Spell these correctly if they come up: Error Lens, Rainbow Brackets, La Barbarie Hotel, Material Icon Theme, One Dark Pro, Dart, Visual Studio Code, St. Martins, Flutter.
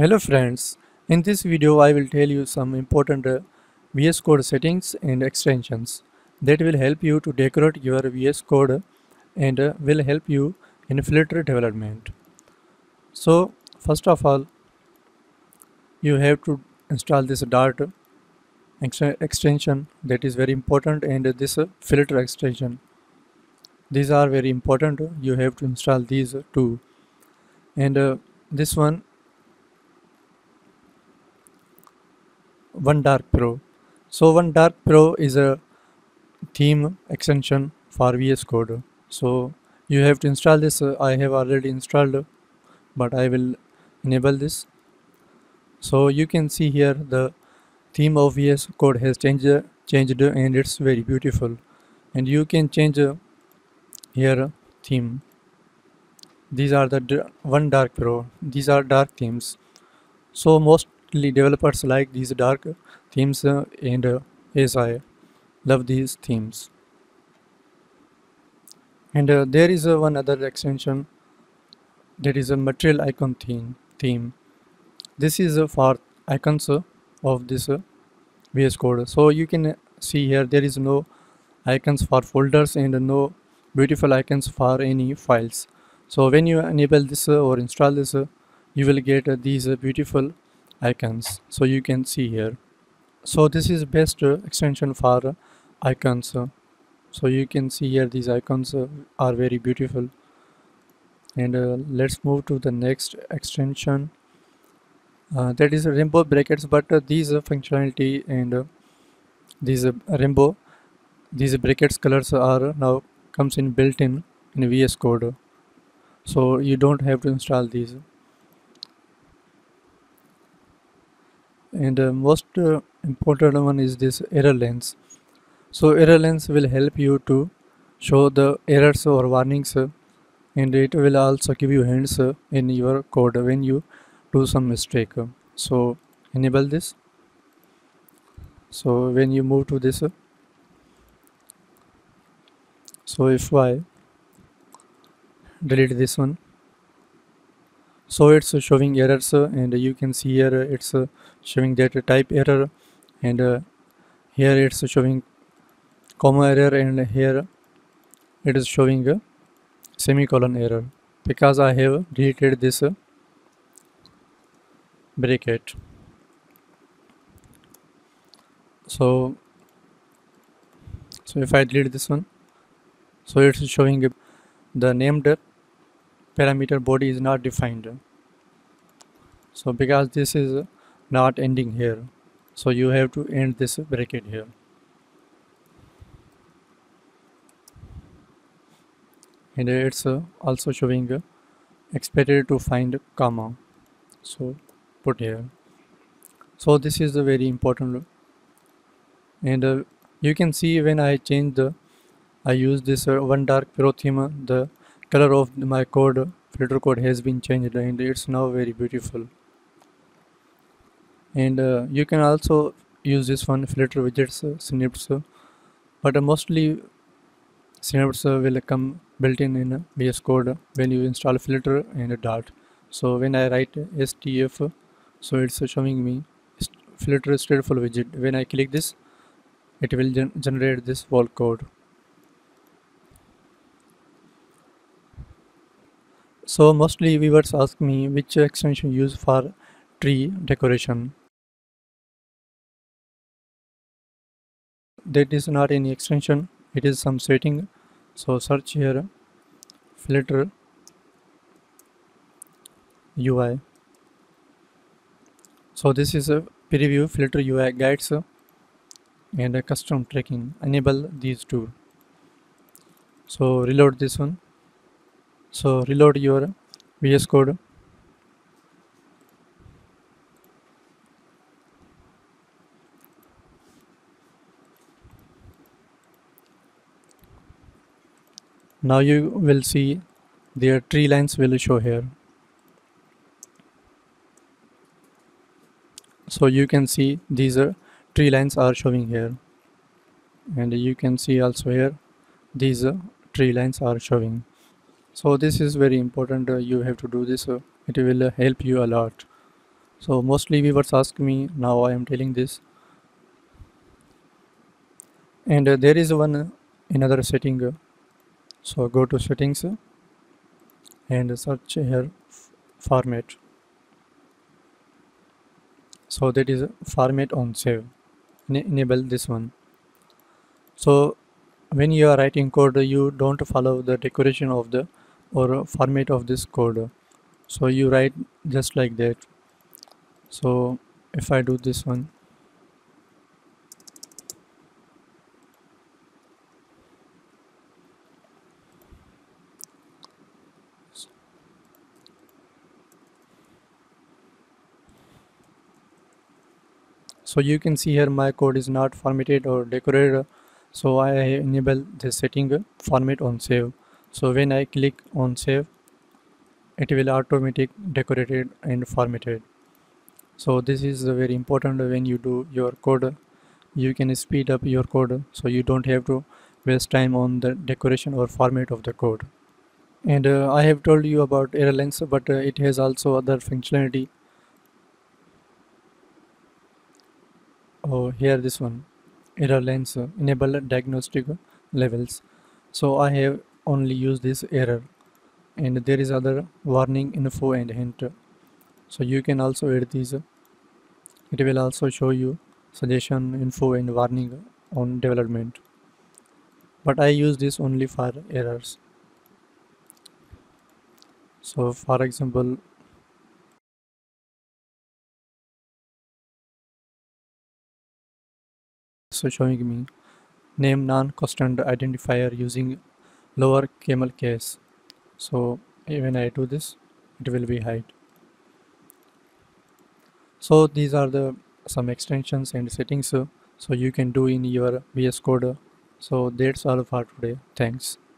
Hello friends, in this video I will tell you some important VS Code settings and extensions that will help you to decorate your VS Code and will help you in Flutter development. So first of all, you have to install this Dart extension that is very important, and this Flutter extension. These are very important, you have to install these two. And this One Dark Pro. So One Dark Pro is a theme extension for VS Code. So you have to install this. I have already installed, but I will enable this. So you can see here the theme of VS Code has changed, and it's very beautiful. And you can change here theme. These are the One Dark Pro. These are dark themes. So mostly developers like these dark themes, and as I love these themes. And there is one other extension that is a Material Icon Theme. This is for icons of this VS Code. So you can see here there is no icons for folders and no beautiful icons for any files. So when you enable this or install this, you will get these beautiful icons. So you can see here. So this is best extension for icons. So you can see here these icons are very beautiful. And let's move to the next extension. That is Rainbow Brackets, but these functionality and these rainbow, these brackets colors are now comes in built-in in VS Code. So you don't have to install these. And most important one is this Error Lens. So Error Lens will help you to show the errors or warnings, and it will also give you hints in your code when you do some mistake. So enable this. So when you move to this, so if I delete this one, so it's showing errors, and you can see here it's showing that type error, and here it's showing comma error, and here it is showing a semicolon error because I have deleted this bracket. So if I delete this one, so it's showing the named parameter body is not defined, so because this is not ending here, so you have to end this bracket here. And it's also showing expected to find comma, so put here. So this is a very important look. And you can see when I change the, I use this One Dark Pro theme, the color of my code, Flutter code, has been changed, and it's now very beautiful. And you can also use this one Flutter widgets, snips, but mostly snips will come built-in in VS Code when you install Flutter and Dart. So when I write STF, so it's showing me Flutter stateful widget. When I click this, it will generate this whole code. So mostly viewers ask me which extension use for tree decoration. That is not any extension, it is some setting. So search here Flutter UI. So this is a preview Flutter UI guides and a custom tracking. Enable these two. So reload this one. So reload your VS Code. Now you will see their tree lines will show here. So you can see these tree lines are showing here. And you can see also here these tree lines are showing. So this is very important, you have to do this, it will help you a lot. So mostly viewers ask me, now I am telling this. And there is one another setting. So go to settings and search here format. So that is format on save. Enable this one. So when you are writing code, you don't follow the decoration of the or format of this code. So you write just like that. So if I do this one, so you can see here my code is not formatted or decorated. So I enable the setting format on save. So when I click on save, it will automatic decorated and formatted. So this is very important. When you do your code, you can speed up your code, so you don't have to waste time on the decoration or format of the code. And I have told you about Error Lens, but it has also other functionality. Oh, here this one, Error Lens, enable diagnostic levels. So I have only used this error, and there is other warning, info and hint. So you can also add these. It will also show you suggestion, info and warning on development. But I use this only for errors. So for example, so showing me name non-constant identifier using lower camel case. So when I do this, it will be hide. So these are the some extensions and settings so you can do in your VS Code. So that's all for today. Thanks.